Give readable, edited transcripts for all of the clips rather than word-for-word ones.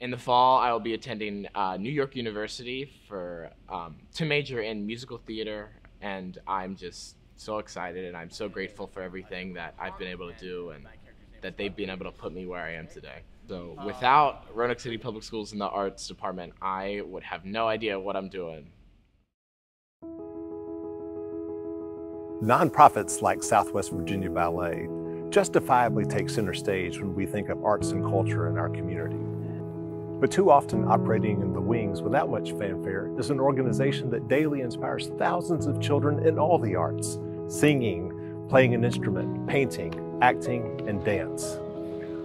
In the fall, I will be attending New York University for to major in musical theater, and I'm just so excited, and I'm so grateful for everything that I've been able to do and that they've been able to put me where I am today. So without Roanoke City Public Schools in the arts department, I would have no idea what I'm doing. Nonprofits like Southwest Virginia Ballet justifiably take center stage when we think of arts and culture in our community. But too often operating in the wings without much fanfare is an organization that daily inspires thousands of children in all the arts: singing, playing an instrument, painting, acting, and dance.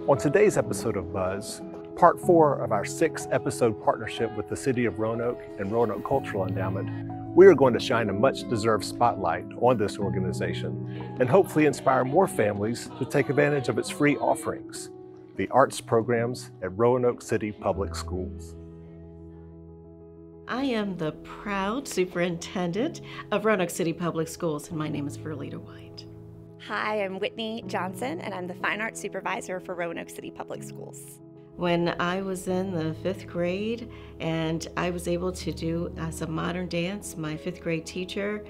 On today's episode of Buzz, part 4 of our 6-episode partnership with the City of Roanoke and Roanoke Cultural Endowment, we are going to shine a much-deserved spotlight on this organization and hopefully inspire more families to take advantage of its free offerings, the arts programs at Roanoke City Public Schools. I am the proud superintendent of Roanoke City Public Schools, and my name is Verlita White. Hi, I'm Whitney Johnson, and I'm the Fine Arts Supervisor for Roanoke City Public Schools. When I was in the 5th grade and I was able to do some modern dance, my 5th grade teacher,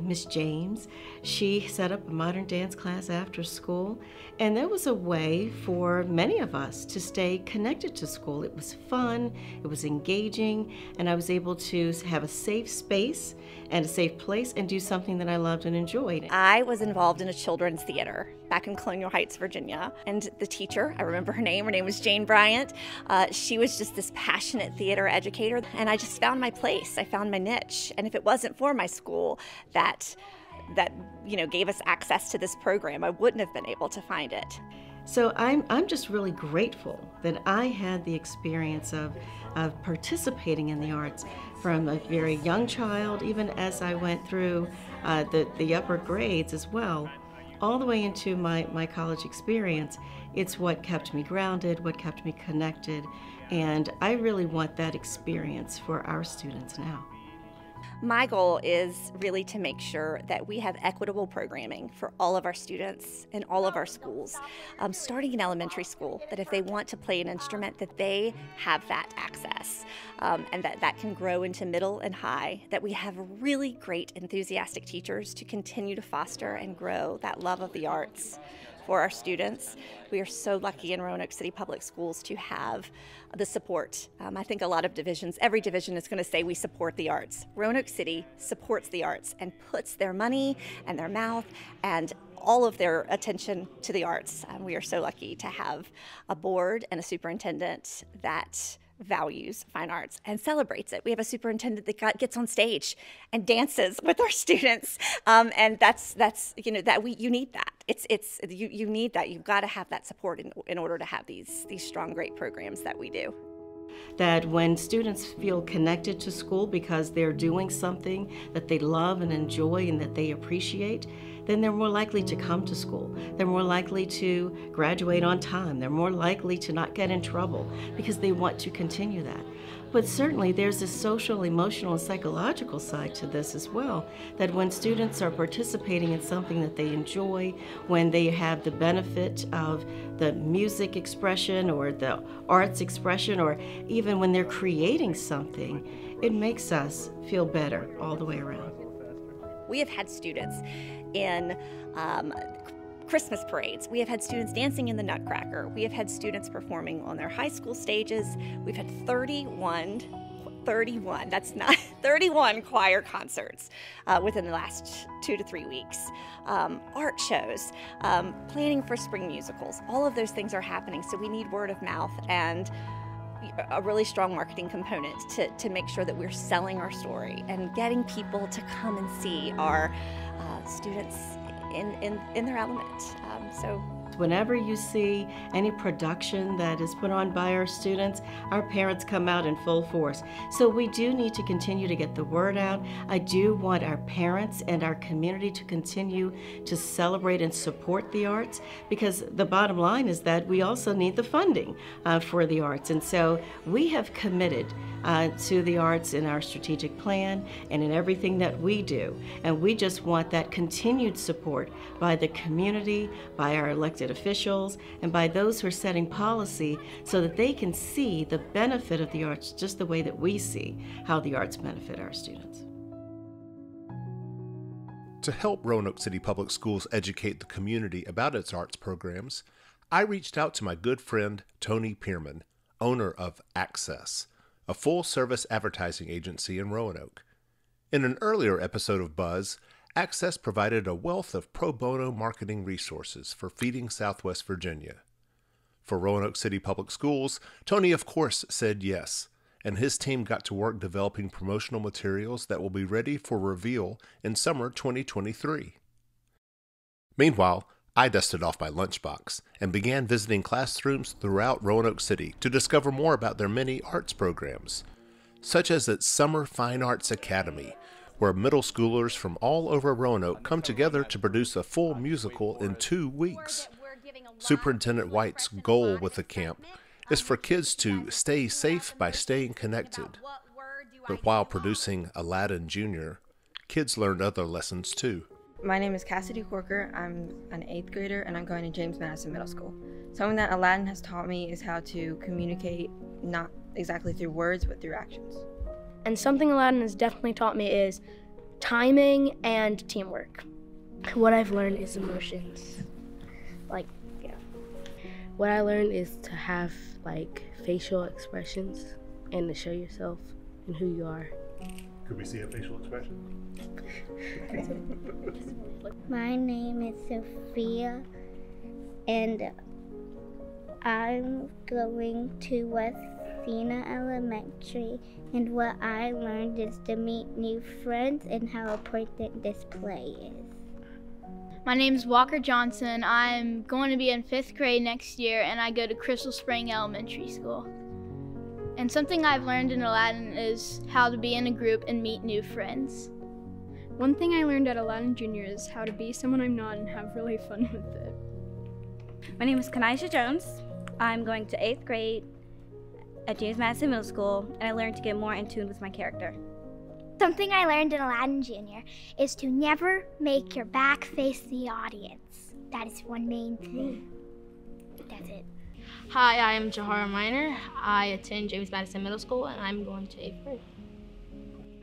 Miss James, she set up a modern dance class after school, and that was a way for many of us to stay connected to school. It was fun, it was engaging, and I was able to have a safe space and a safe place and do something that I loved and enjoyed. I was involved in a children's theater back in Colonial Heights, Virginia, and the teacher, I remember her name was Jane Bryant. She was just this passionate theater educator, and I just found my place, I found my niche, and if it wasn't for my school that you know, gave us access to this program, I wouldn't have been able to find it. So I'm just really grateful that I had the experience of participating in the arts from a very young child, even as I went through the upper grades as well, all the way into my college experience. It's what kept me grounded, what kept me connected, and I really want that experience for our students now. My goal is really to make sure that we have equitable programming for all of our students in all of our schools, starting in elementary school, that if they want to play an instrument, that they have that access, and that can grow into middle and high, that we have really great, enthusiastic teachers to continue to foster and grow that love of the arts for our students. We are so lucky in Roanoke City Public Schools to have the support. I think a lot of divisions, every division is going to say we support the arts. Roanoke City supports the arts and puts their money and their mouth and all of their attention to the arts. We are so lucky to have a board and a superintendent that values fine arts and celebrates it. We have a superintendent that gets on stage and dances with our students, and that's you know, that you need that. You need that. You've got to have that support in order to have these strong, great programs that we do. That when students feel connected to school because they're doing something that they love and enjoy and that they appreciate, then they're more likely to come to school. They're more likely to graduate on time. They're more likely to not get in trouble because they want to continue that. But certainly there's a social, emotional, and psychological side to this as well, that when students are participating in something that they enjoy, when they have the benefit of the music expression or the arts expression, or even when they're creating something, it makes us feel better all the way around. We have had students in Christmas parades. We have had students dancing in the Nutcracker. We have had students performing on their high school stages. We've had 31 choir concerts within the last 2 to 3 weeks. Art shows, planning for spring musicals. All of those things are happening, so we need word of mouth and a really strong marketing component to make sure that we're selling our story and getting people to come and see our students in their element. So whenever you see any production that is put on by our students, our parents come out in full force. So we do need to continue to get the word out. I do want our parents and our community to continue to celebrate and support the arts, because the bottom line is that we also need the funding for the arts. And so we have committed to the arts in our strategic plan and in everything that we do. And we just want that continued support by the community, by our elected officials, and by those who are setting policy so that they can see the benefit of the arts just the way that we see how the arts benefit our students. To help Roanoke City Public Schools educate the community about its arts programs, I reached out to my good friend Tony Pierman, owner of Access, a full-service advertising agency in Roanoke. In an earlier episode of Buzz, Access provided a wealth of pro bono marketing resources for Feeding Southwest Virginia. For Roanoke City Public Schools, Tony of course said yes, and his team got to work developing promotional materials that will be ready for reveal in summer 2023. Meanwhile, I dusted off my lunchbox and began visiting classrooms throughout Roanoke City to discover more about their many arts programs, such as its Summer Fine Arts Academy, where middle schoolers from all over Roanoke come together to produce a full musical in 2 weeks. Superintendent White's goal with the camp is for kids to stay safe by staying connected. But while producing Aladdin Junior, kids learned other lessons too. My name is Cassidy Corker. I'm an 8th grader and I'm going to James Madison Middle School. Something that Aladdin has taught me is how to communicate, not exactly through words, but through actions. And something Aladdin has definitely taught me is timing and teamwork. What I've learned is emotions. What I learned is to have facial expressions and to show yourself and who you are. Could we see a facial expression? My name is Sophia and I'm going to West Virginia Elementary, and what I learned is to meet new friends and how important this play is. My name is Walker Johnson. I'm going to be in 5th grade next year and I go to Crystal Spring Elementary School. And something I've learned in Aladdin is how to be in a group and meet new friends. One thing I learned at Aladdin Junior is how to be someone I'm not and have really fun with it. My name is Kanisha Jones. I'm going to 8th grade at James Madison Middle School, and I learned to get more in tune with my character. Something I learned in Aladdin Junior is to never make your back face the audience. That is one main thing. That's it. Hi, I am Jahara Miner. I attend James Madison Middle School and I'm going to 8th grade.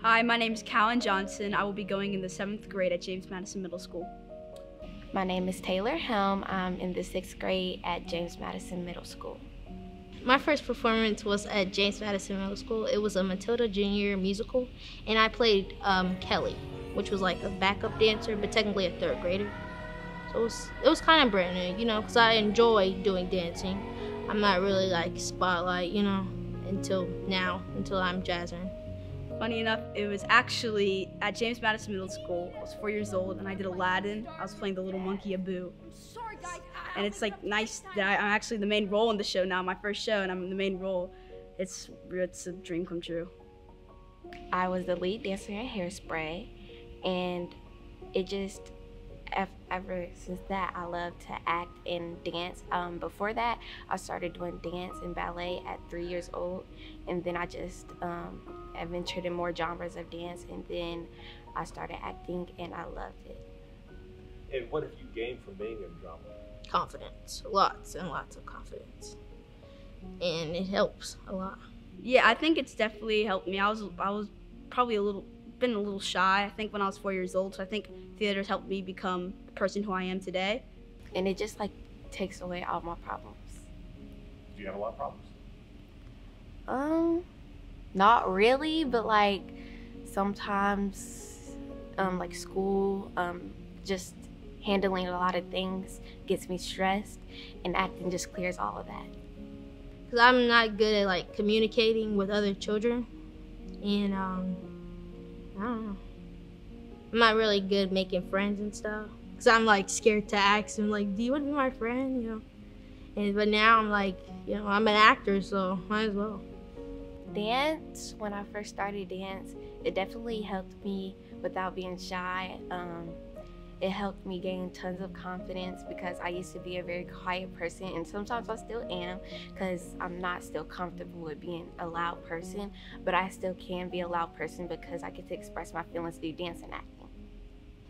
Hi, my name is Callen Johnson. I will be going in the 7th grade at James Madison Middle School. My name is Taylor Helm. I'm in the 6th grade at James Madison Middle School. My first performance was at James Madison Middle School. It was a Matilda Junior musical, and I played Kelly, which was like a backup dancer, but technically a 3rd grader. So it was kind of brand new, because I enjoy doing dancing. I'm not really spotlight, until now, until I'm jazzing. Funny enough, it was actually at James Madison Middle School. I was 4 years old, and I did Aladdin. I was playing the little monkey Abu. And it's nice that I'm actually the main role in the show now, my first show, and I'm the main role. It's a dream come true. I was the lead dancer at Hairspray, and it just, ever since that, I love to act and dance. Before that, I started doing dance and ballet at 3 years old, and then I just adventured in more genres of dance, and then I started acting, and I loved it. And what have you gained from being in drama? Confidence, lots and lots of confidence, and it helps a lot. Yeah, I think it's definitely helped me. I was probably a little shy, I think, when I was 4 years old, so I think theater's helped me become the person who I am today. And it just takes away all my problems. Do you have a lot of problems? Not really, but sometimes school, just handling a lot of things gets me stressed, and acting just clears all of that. Because I'm not good at communicating with other children, and I don't know. I'm not really good at making friends and stuff. Because I'm scared to ask them, do you want to be my friend? And but now I'm I'm an actor, so might as well. Dance, when I first started dance, it definitely helped me without being shy. It helped me gain tons of confidence because I used to be a very quiet person, and sometimes I still am because I'm not still comfortable with being a loud person, but I still can be a loud person because I get to express my feelings through dance and acting.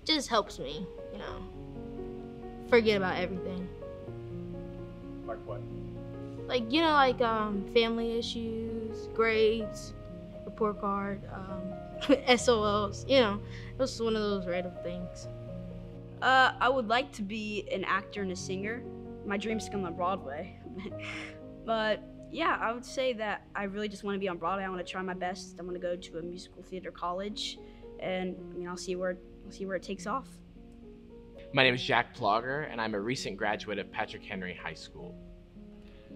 It just helps me, you know, forget about everything. Like what? Like, you know, like family issues, grades, report card, SOLs, you know, it was one of those random things. I would like to be an actor and a singer. My dream is to come on Broadway. But yeah, I would say that I really just want to be on Broadway. I want to try my best. I want to go to a musical theater college, and I mean, I'll see where it takes off. My name is Jack Plogger, and I'm a recent graduate of Patrick Henry High School.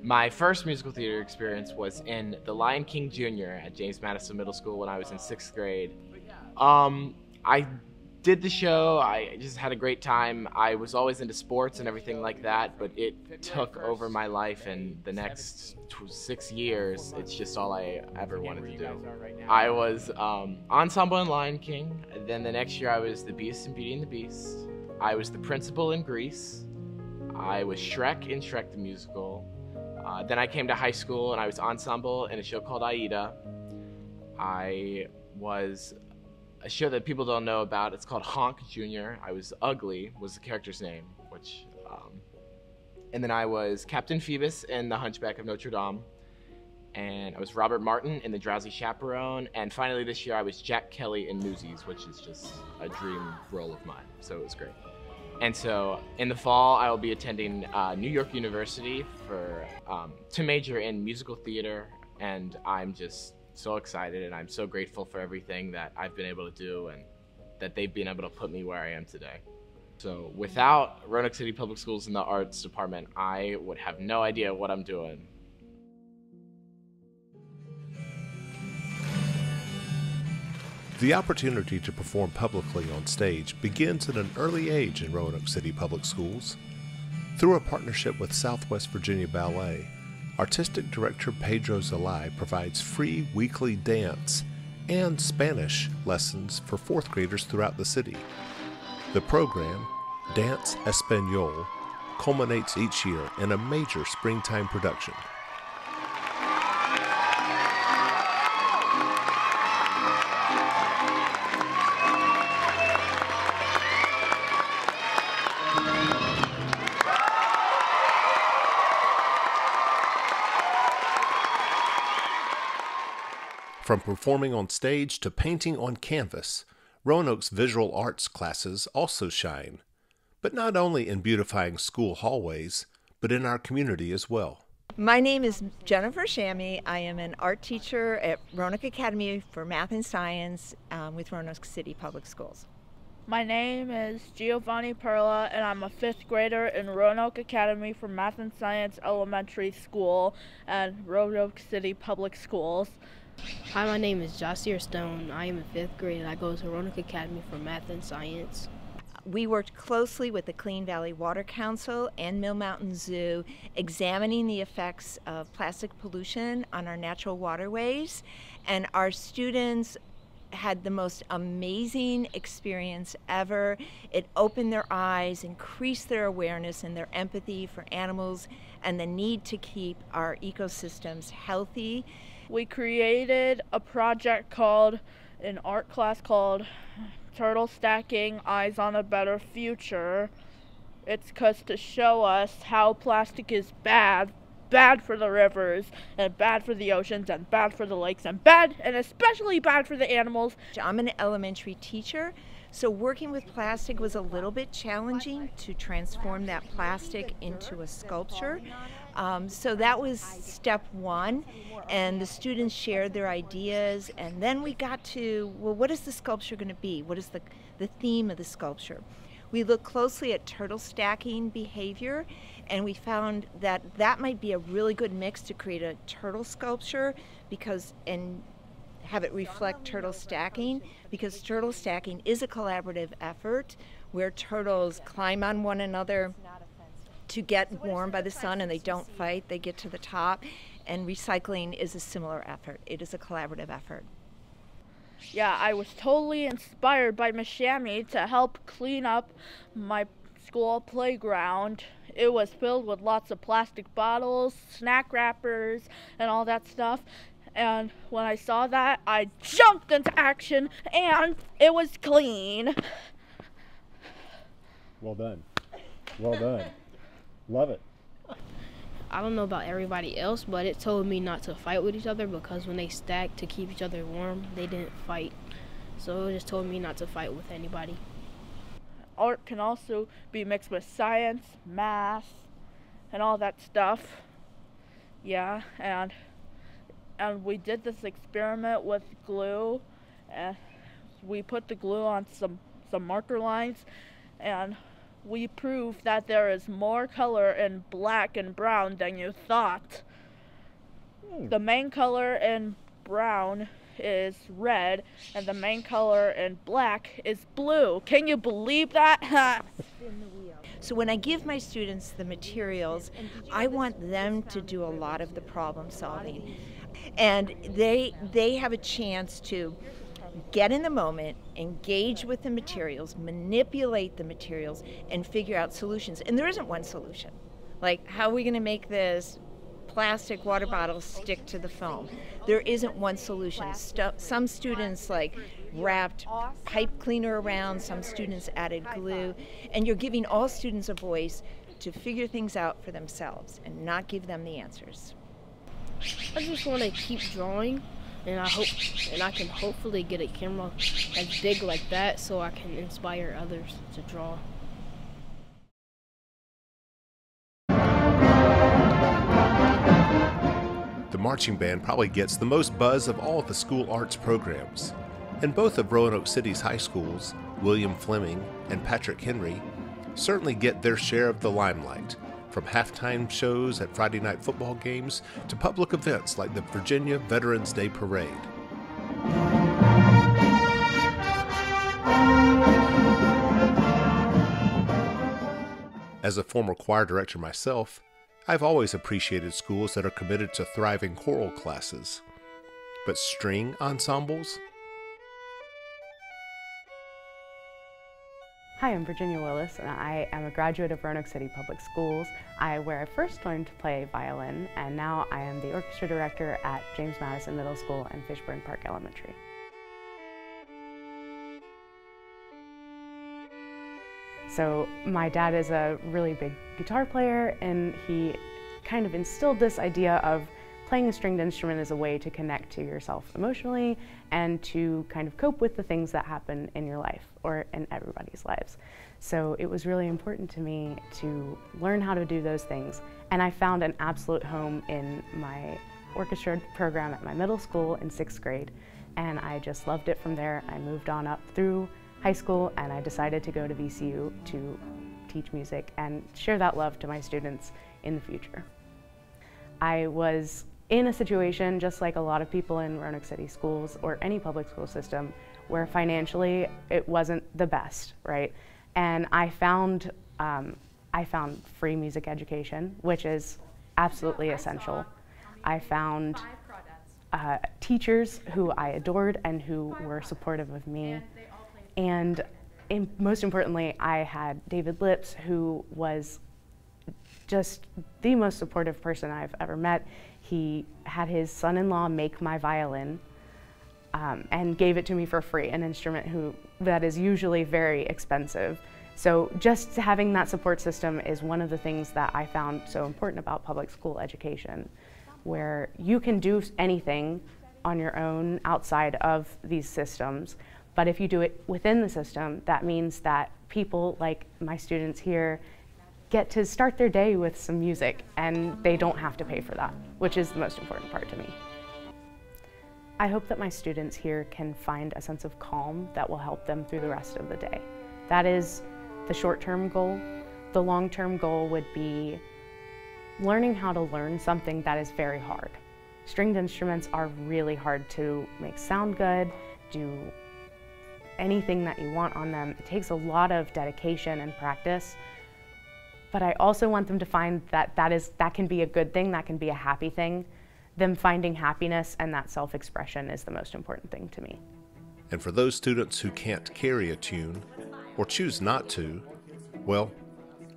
My first musical theater experience was in The Lion King Jr. at James Madison Middle School when I was in 6th grade. I did the show, I just had a great time. I was always into sports and everything like that, but it took over my life, and the next 6 years, it's just all I ever wanted to do. I was ensemble in Lion King, then the next year I was the Beast in Beauty and the Beast. I was the principal in Grease. I was Shrek in Shrek the Musical. Then I came to high school and I was ensemble in a show called Aida. I was a show that people don't know about. It's called Honk Junior. I was Ugly, was the character's name, which, and then I was Captain Phoebus in The Hunchback of Notre Dame. And I was Robert Martin in The Drowsy Chaperone. And finally this year I was Jack Kelly in Newsies, which is just a dream role of mine. So it was great. And so in the fall, I will be attending New York University for to major in musical theater. And I'm just so excited, and I'm so grateful for everything that I've been able to do and that they've been able to put me where I am today. So without Roanoke City Public Schools in the arts department, I would have no idea what I'm doing. The opportunity to perform publicly on stage begins at an early age in Roanoke City Public Schools. Through a partnership with Southwest Virginia Ballet, Artistic Director Pedro Zelay provides free weekly dance and Spanish lessons for 4th graders throughout the city. The program, Dance Español, culminates each year in a major springtime production. From performing on stage to painting on canvas, Roanoke's visual arts classes also shine, but not only in beautifying school hallways, but in our community as well. My name is Jennifer Shammy. I am an art teacher at Roanoke Academy for Math and Science with Roanoke City Public Schools. My name is Giovanni Perla, and I'm a 5th grader in Roanoke Academy for Math and Science Elementary School at Roanoke City Public Schools. Hi, my name is Josier Stone. I am in 5th grade and I go to Roanoke Academy for Math and Science. We worked closely with the Clean Valley Water Council and Mill Mountain Zoo, examining the effects of plastic pollution on our natural waterways, and our students had the most amazing experience ever. It opened their eyes, increased their awareness and their empathy for animals and the need to keep our ecosystems healthy. We created a project called, an art class called Turtle Stacking Eyes on a Better Future. It's 'cause to show us how plastic is bad, bad for the rivers, and bad for the oceans, and bad for the lakes, and bad, and especially bad for the animals. I'm an elementary teacher, so working with plastic was a little bit challenging to transform that plastic into a sculpture. So that was step one, and the students shared their ideas, and then we got to, well, what is the sculpture going to be? What is the theme of the sculpture? We looked closely at turtle stacking behavior, and we found that that might be a really good mix to create a turtle sculpture because, and have it reflect turtle stacking, because turtle stacking is a collaborative effort where turtles climb on one another to get warm by the sun, and they don't fight, they get to the top. And recycling is a similar effort. It is a collaborative effort. Yeah, I was totally inspired by Miss Shammy to help clean up my school playground. It was filled with lots of plastic bottles, snack wrappers, and all that stuff. And when I saw that, I jumped into action, and it was clean. Well done. Well done. Love it. I don't know about everybody else, but it told me not to fight with each other because when they stacked to keep each other warm, they didn't fight. So it just told me not to fight with anybody. Art can also be mixed with science, math, and all that stuff. Yeah, and we did this experiment with glue. And we put the glue on some marker lines, and we proved that there is more color in black and brown than you thought. The main color in brown is red, and the main color in black is blue. Can you believe that? So when I give my students the materials, I want them to do a lot of the problem solving. And they have a chance to get in the moment, engage with the materials, manipulate the materials, and figure out solutions. And there isn't one solution. Like, how are we going to make this plastic water bottle stick to the foam? There isn't one solution. Some students, like, wrapped pipe cleaner around, some students added glue, and you're giving all students a voice to figure things out for themselves and not give them the answers. I just want to keep drawing. And I can hopefully get a camera as big like that so I can inspire others to draw. The marching band probably gets the most buzz of all the school arts programs. And both of Roanoke City's high schools, William Fleming and Patrick Henry, certainly get their share of the limelight. From halftime shows at Friday night football games to public events like the Virginia Veterans Day Parade. As a former choir director myself, I've always appreciated schools that are committed to thriving choral classes. But string ensembles? Hi, I'm Virginia Willis, and I am a graduate of Roanoke City Public Schools, where I first learned to play violin, and now I am the orchestra director at James Madison Middle School and Fishburne Park Elementary. So my dad is a really big guitar player, and he kind of instilled this idea of playing a stringed instrument as a way to connect to yourself emotionally and to kind of cope with the things that happen in your life or in everybody's lives. So it was really important to me to learn how to do those things. And I found an absolute home in my orchestra program at my middle school in 6th grade. And I just loved it from there. I moved on up through high school and I decided to go to VCU to teach music and share that love to my students in the future. I was in a situation, just like a lot of people in Roanoke City schools or any public school system, where financially it wasn't the best, right? And I found free music education, which is absolutely essential. I found teachers who I adored and who were supportive of me. And most importantly, I had David Lips, who was just the most supportive person I've ever met. He had his son-in-law make my violin and gave it to me for free, an instrument that is usually very expensive. So just having that support system is one of the things that I found so important about public school education, where you can do anything on your own outside of these systems, but if you do it within the system, that means that people like my students here get to start their day with some music, and they don't have to pay for that, which is the most important part to me. I hope that my students here can find a sense of calm that will help them through the rest of the day. That is the short-term goal. The long-term goal would be learning how to learn something that is very hard. Stringed instruments are really hard to make sound good, do anything that you want on them. It takes a lot of dedication and practice. But I also want them to find that that can be a good thing, that can be a happy thing. Them finding happiness and that self-expression is the most important thing to me. And for those students who can't carry a tune, or choose not to, well,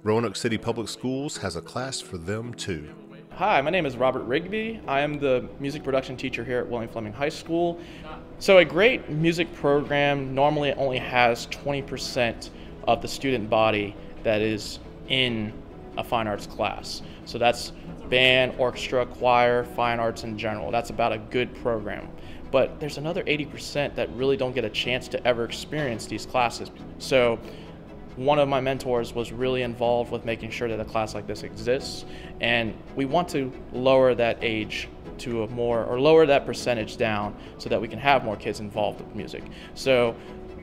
Roanoke City Public Schools has a class for them too. Hi, my name is Robert Rigby. I am the music production teacher here at William Fleming High School. So a great music program normally only has 20% of the student body that is in a fine arts class. So that's band, orchestra, choir, fine arts in general. That's about a good program. But there's another 80% that really don't get a chance to ever experience these classes. So one of my mentors was really involved with making sure that a class like this exists, and we want to lower that age to a more, or lower that percentage down so that we can have more kids involved with music. So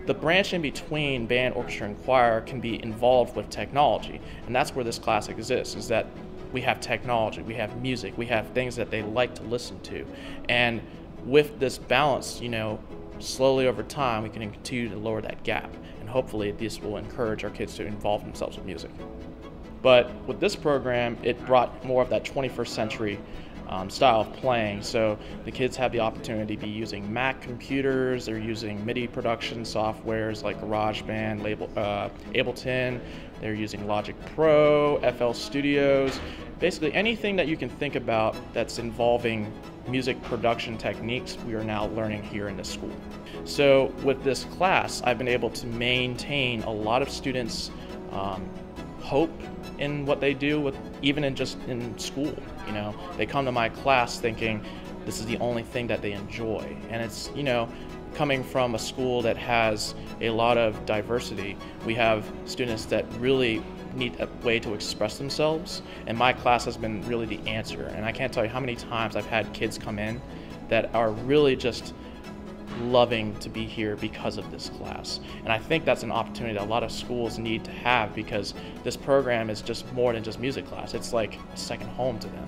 the branch in between band, orchestra, and choir can be involved with technology, and that's where this class exists, is that we have technology, we have music, we have things that they like to listen to. And with this balance, you know, slowly over time, we can continue to lower that gap. And hopefully this will encourage our kids to involve themselves with music. But with this program, it brought more of that 21st century style of playing. So the kids have the opportunity to be using Mac computers, they're using MIDI production softwares like GarageBand, Ableton, they're using Logic Pro, FL Studios, basically anything that you can think about that's involving music production techniques we are now learning here in the school. So with this class, I've been able to maintain a lot of students' hope in what they do, with even in just in school. You know, they come to my class thinking this is the only thing that they enjoy, and it's, you know, coming from a school that has a lot of diversity, we have students that really need a way to express themselves, and my class has been really the answer. And I can't tell you how many times I've had kids come in that are really just loving to be here because of this class. And I think that's an opportunity that a lot of schools need to have, because this program is just more than just music class. It's like a second home to them.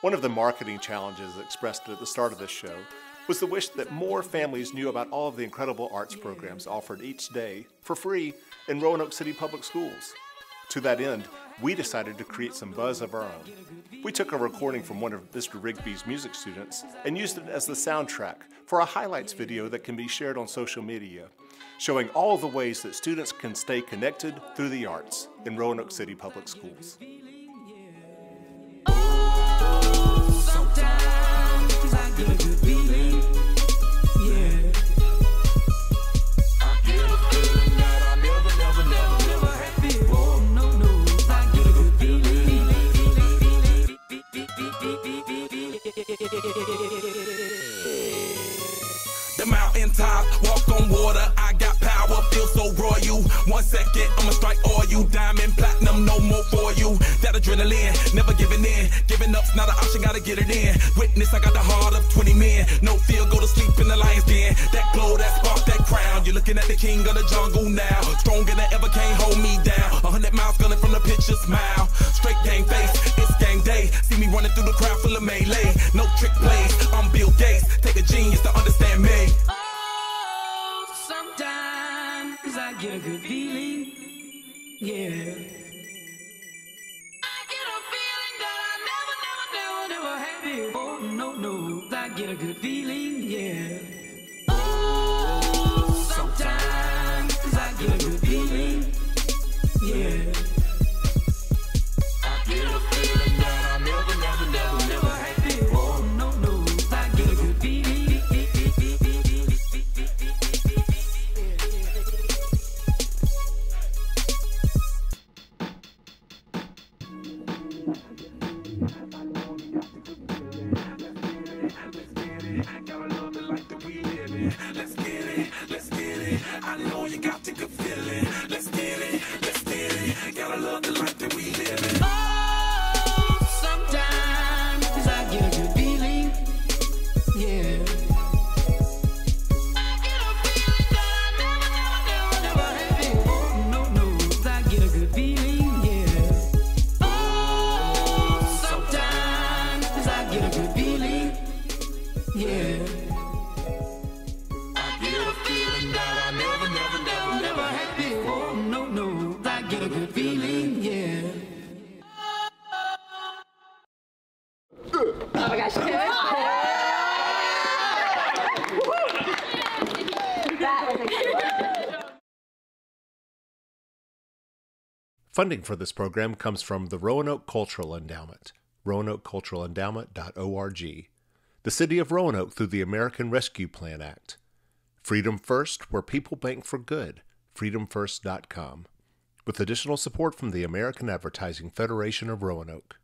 One of the marketing challenges expressed at the start of this show was the wish that more families knew about all of the incredible arts programs offered each day for free in Roanoke City Public Schools. To that end, we decided to create some buzz of our own. We took a recording from one of Mr. Rigby's music students and used it as the soundtrack for a highlights video that can be shared on social media, showing all the ways that students can stay connected through the arts in Roanoke City Public Schools. The mountain top, walk on water. I got power, feel so royal. 1 second, I'ma strike all you. Diamond, platinum, no more for you. That adrenaline, never giving in. Giving up's not an option, gotta get it in. Witness, I got the heart of 20 men. No fear, go to sleep in the lion's den. That glow, that spark, that crown. You're looking at the king of the jungle now. Stronger than ever, can't hold me down. 100 miles gunning from the pitcher's mouth. Straight gang face, it's gang day. See me running through the crowd full of melee. No trick plays, I'm Bill Gates. Take a genius to understand me. Oh, sometimes I get a good feeling, yeah. I get a feeling that I never, never, never, never had it. Oh, no, no, I get a good feeling, yeah. Oh, sometimes I get a good feeling, yeah. Oh my gosh, Funding for this program comes from the Roanoke Cultural Endowment, roanokeculturalendowment.org, the City of Roanoke through the American Rescue Plan Act, Freedom First, where people bank for good, freedomfirst.com, with additional support from the American Advertising Federation of Roanoke.